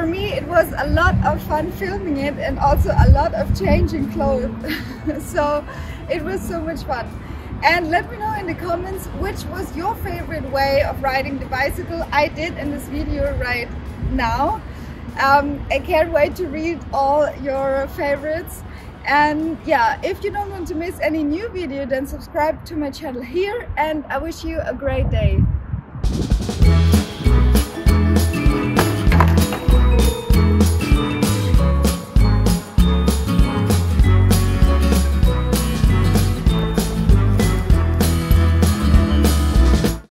for me it was a lot of fun filming it and also a lot of changing clothes. So it was so much fun. And let me know in the comments which was your favorite way of riding the bicycle I did in this video right now. I can't wait to read all your favorites. And yeah, if you don't want to miss any new video, then subscribe to my channel here, and I wish you a great day.